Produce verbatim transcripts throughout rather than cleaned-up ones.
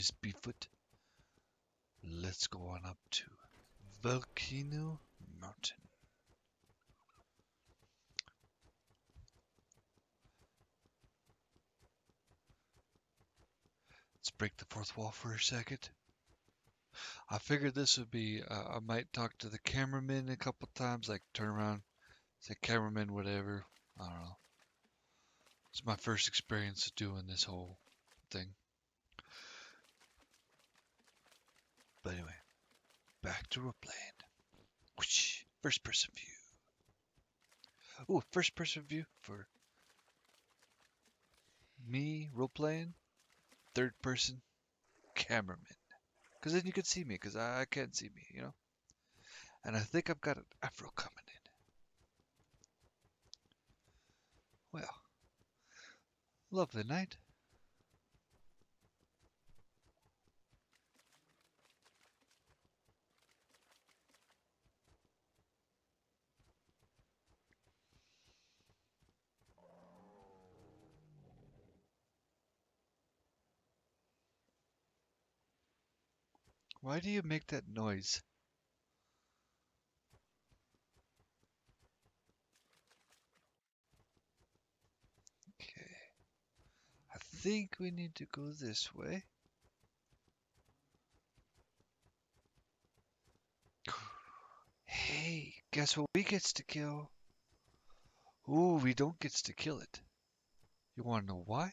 Miss Beefwood. Let's go on up to Volcano Mountain. Let's break the fourth wall for a second. I figured this would be, uh, I might talk to the cameraman a couple times, like turn around, say cameraman, whatever, I don't know. It's my first experience of doing this whole thing. But anyway, back to Ropeland. Whoosh, first person view. Oh, first person view for me, Ropeland, third person, cameraman. Because then you can see me, because I, I can't see me, you know? And I think I've got an afro coming in. Well, lovely night. Why do you make that noise? Okay. I think we need to go this way. Hey, guess what we gets to kill? Ooh, we don't gets to kill it. You wanna know why?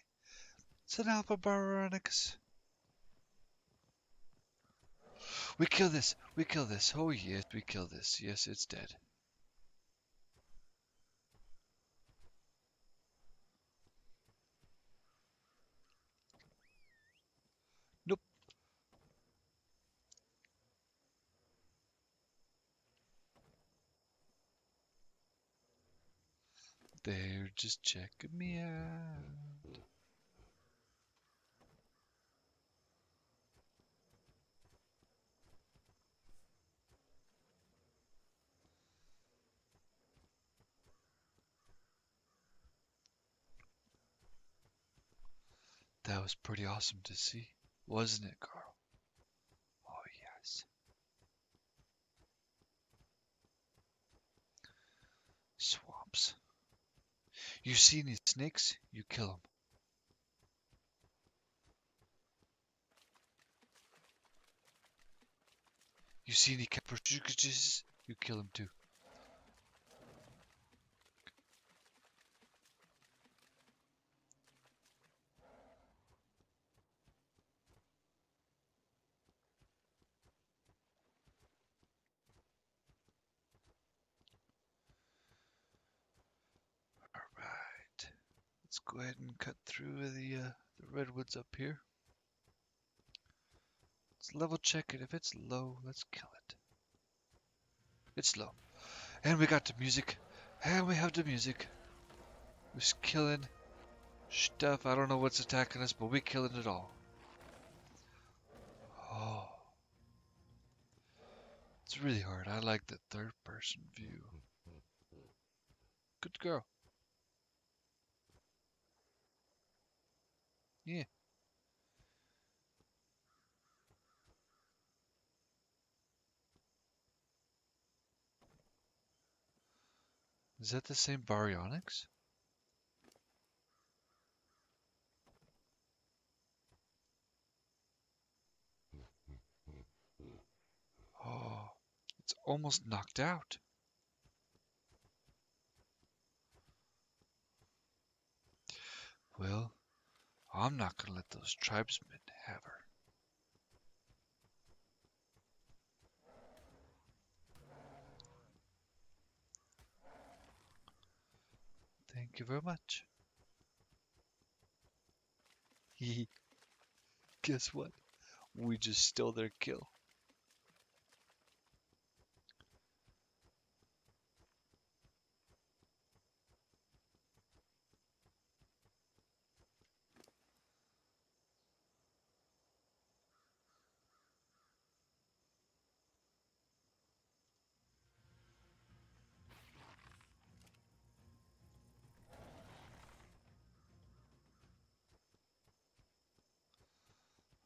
It's an alpha Baryonyx. We kill this. We kill this. Oh, yes, we kill this. Yes, it's dead. Nope. They're just checking me out. That was pretty awesome to see, wasn't it, Carl? Oh, yes. Swamps. You see any snakes, you kill them. You see any capercucuses, you kill them too. Go ahead and cut through the, uh, the redwoods up here. Let's level check it. If it's low, let's kill it. It's low. And we got the music. And we have the music. We're killing stuff. I don't know what's attacking us, but we're killing it all. Oh. It's really hard. I like the third person view. Good girl. Yeah. Is that the same Baryonyx? Oh, it's almost knocked out. Well, I'm not going to let those tribesmen have her. Thank you very much. Hehe. Guess what? We just stole their kill.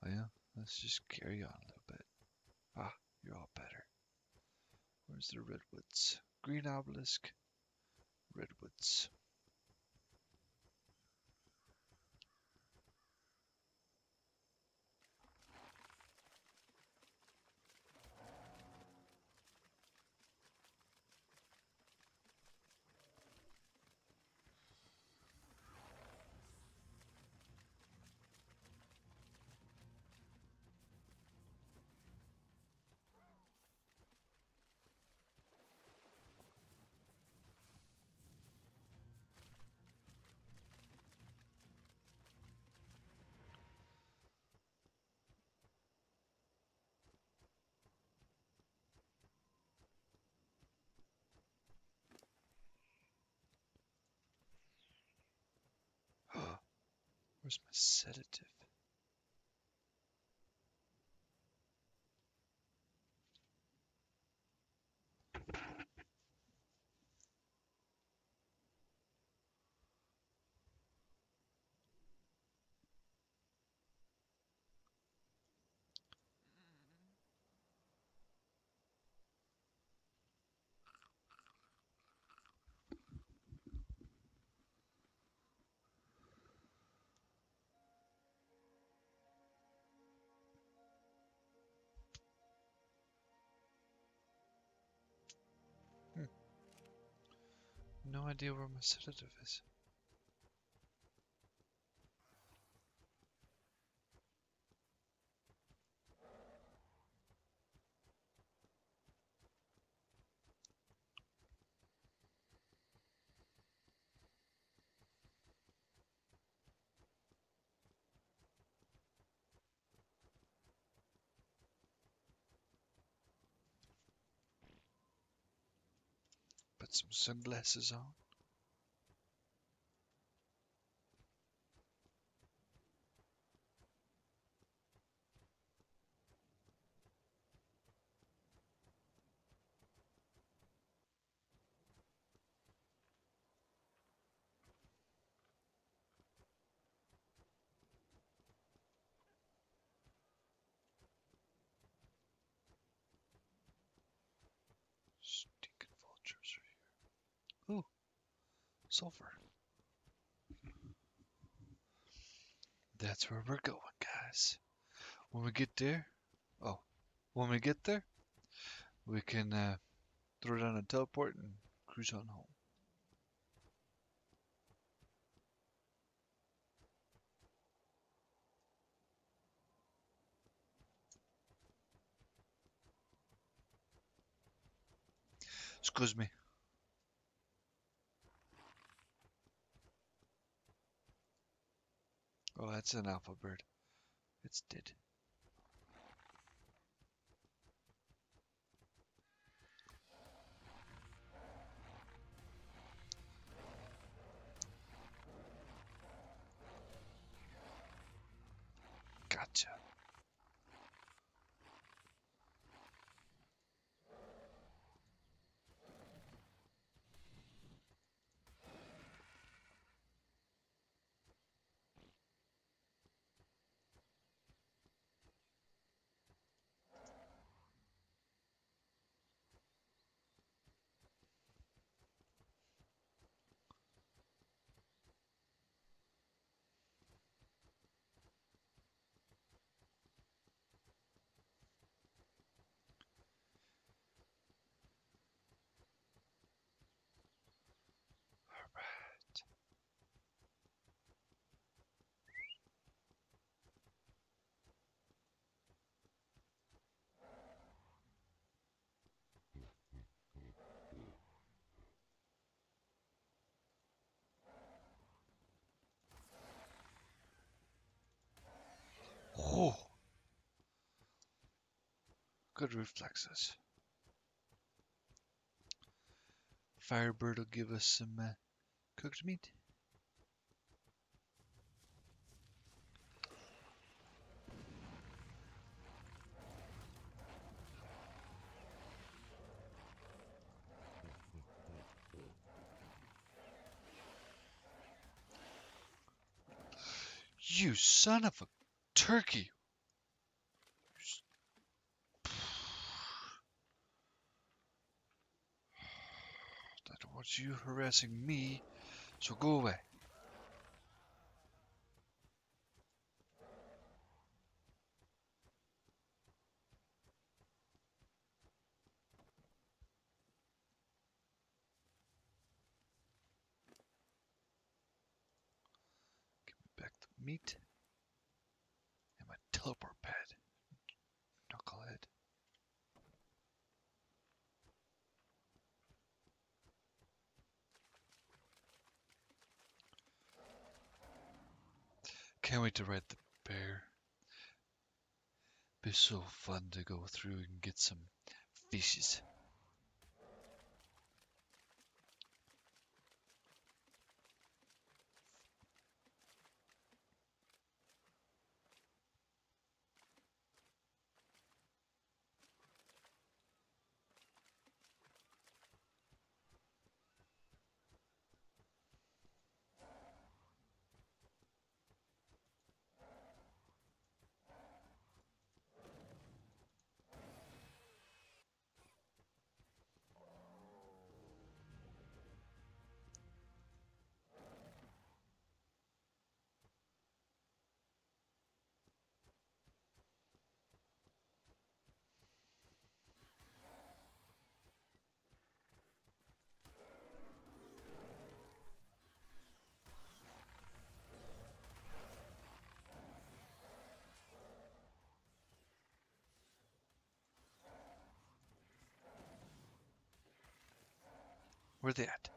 Oh, yeah. Let's just carry on a little bit. Ah, you're all better. Where's the redwoods? Green obelisk, redwoods. Where's my sedative? No idea where my sedative is. Put some sunglasses on. Sulfur. That's where we're going, guys. When we get there, oh, when we get there, we can uh, throw down a teleport and cruise on home. Excuse me. Oh, that's an alpha bird. It's dead. Gotcha. Oh, good reflexes. Firebird will give us some uh, cooked meat. You son of a turkey! towards you harassing me, so go away. Give me back the meat and my teleport pad, knucklehead. Can't wait to ride the bear. Be so fun to go through and get some fishes. Where they at?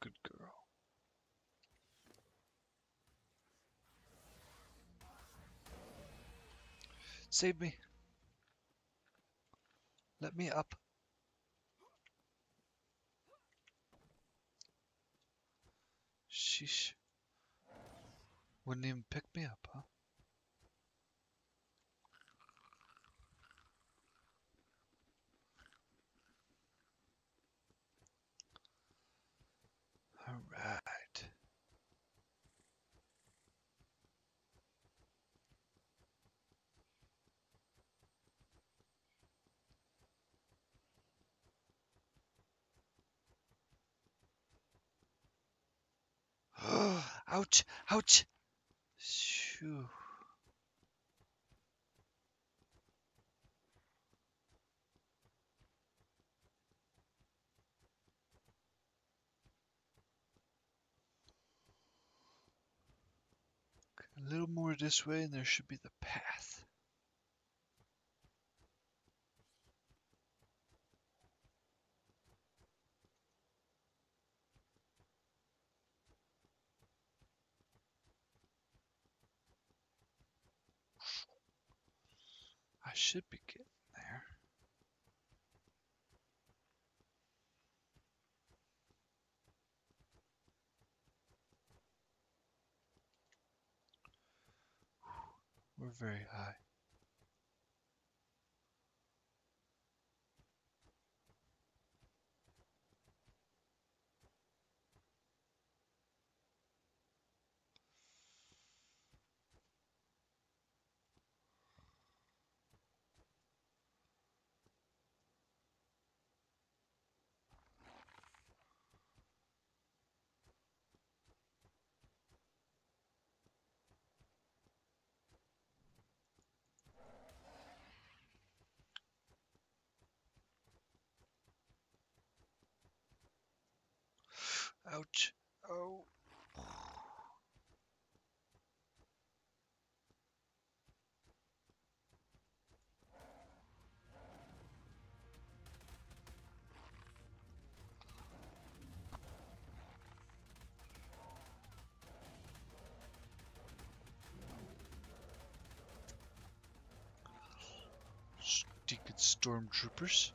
Good girl. Save me. Let me up. Sheesh. Wouldn't even pick me up, huh? All right. Ouch! Ouch! Shoo. A little more this way and there should be the path. Should be getting there. We're very high. Ouch. Oh. Stinking stormtroopers.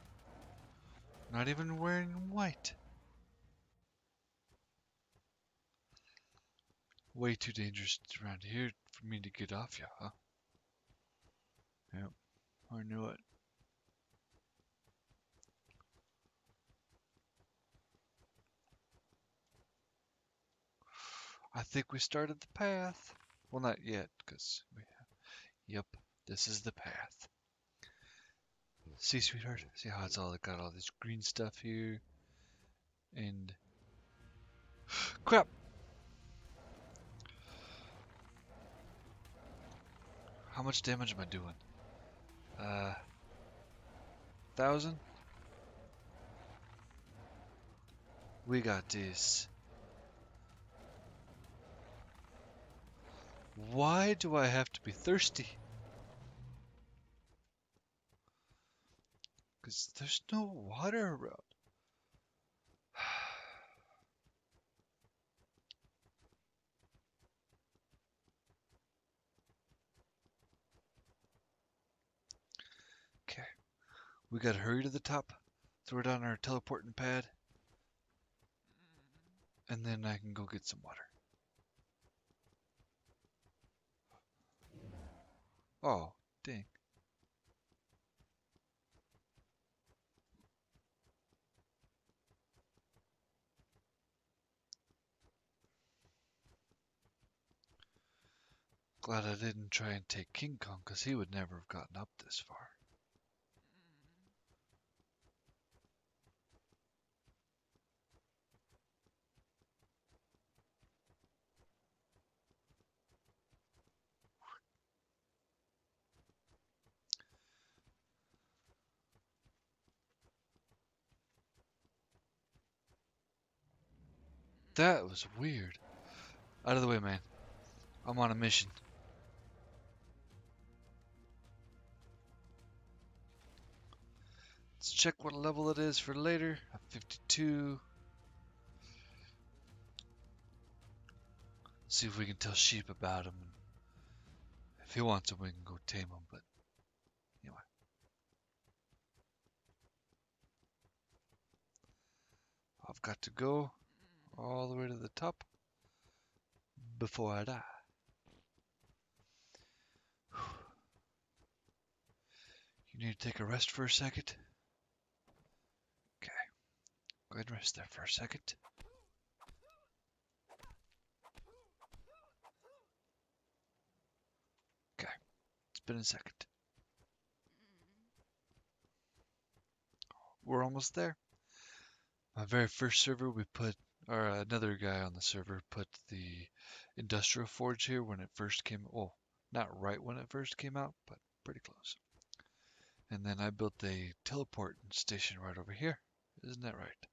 Not even wearing white. Way too dangerous around here for me to get off ya, huh? Yep, I knew it. I think we started the path. Well, not yet, because we have... Yep, this is the path. See, sweetheart? See how it's all got all this green stuff here? And... Crap! How much damage am I doing? Uh... Thousand? We got this. Why do I have to be thirsty? Because there's no water around. Okay. We gotta hurry to the top, throw down our teleporting pad, and then I can go get some water. Oh, dang. Glad I didn't try and take King Kong, because he would never have gotten up this far. That was weird. Out of the way, man. I'm on a mission. Let's check what level it is for later. fifty-two. See if we can tell Sheep about him. If he wants him, we can go tame him, but anyway. I've got to go all the way to the top before I die. Whew. You need to take a rest for a second. Okay, go ahead and rest there for a second. Okay, it's been a second. We're almost there. My very first server, we put Or uh, another guy on the server put the industrial forge here when it first came. Well, not right when it first came out, but pretty close. And then I built a teleport station right over here. Isn't that right?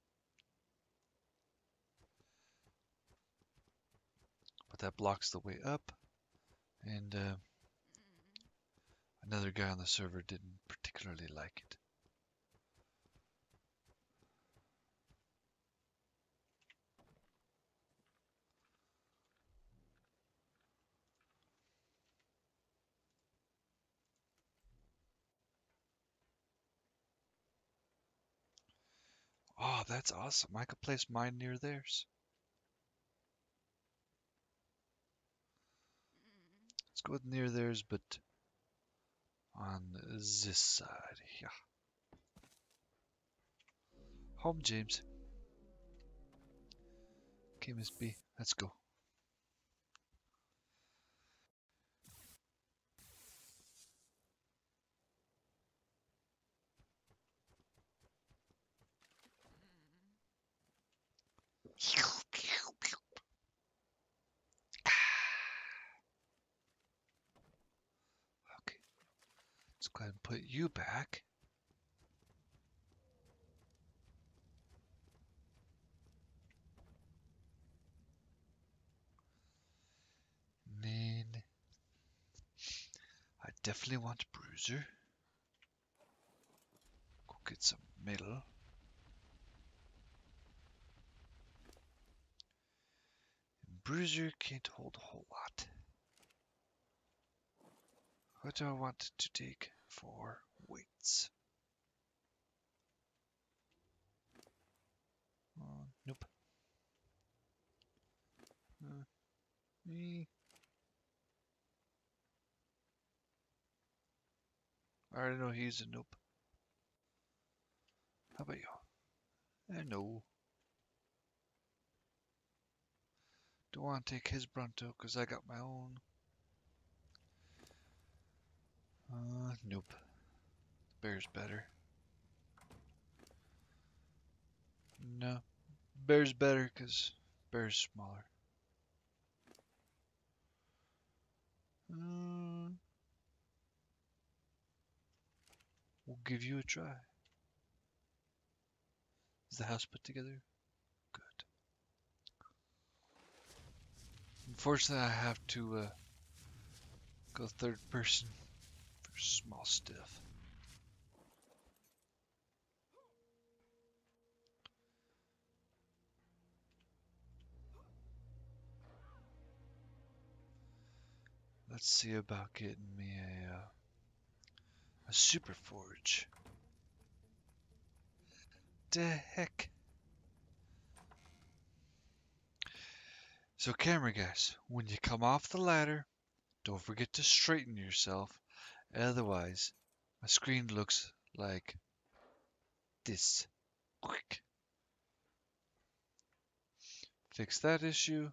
But that blocks the way up. And uh, another guy on the server didn't particularly like it. Oh, that's awesome. I could place mine near theirs. Let's go with near theirs, but on this side. Yeah. Home, James. Okay, Miss B. Let's go. Okay, let's go ahead and put you back. And then I definitely want Bruiser. Go get some metal. Bruiser can't hold a whole lot. What do I want to take for weights? Oh, nope. Uh, eh. I already know he's a nope. How about you? I know. Don't want to take his Bronto because I got my own. Uh, nope. The bear's better. No. Bear's better because bear's smaller. Um, we'll give you a try. Is the house put together? Good. Unfortunately, I have to uh, go third person for small stuff. Let's see about getting me a uh, a super forge. The heck! So, camera guys, when you come off the ladder, don't forget to straighten yourself. Otherwise, my screen looks like this. Quick, fix that issue.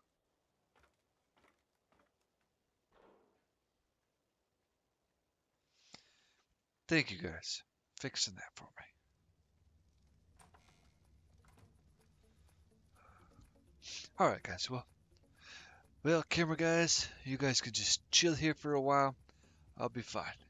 Thank you guys, fixing that for me. Alright guys, well, well camera guys, you guys could just chill here for a while. I'll be fine.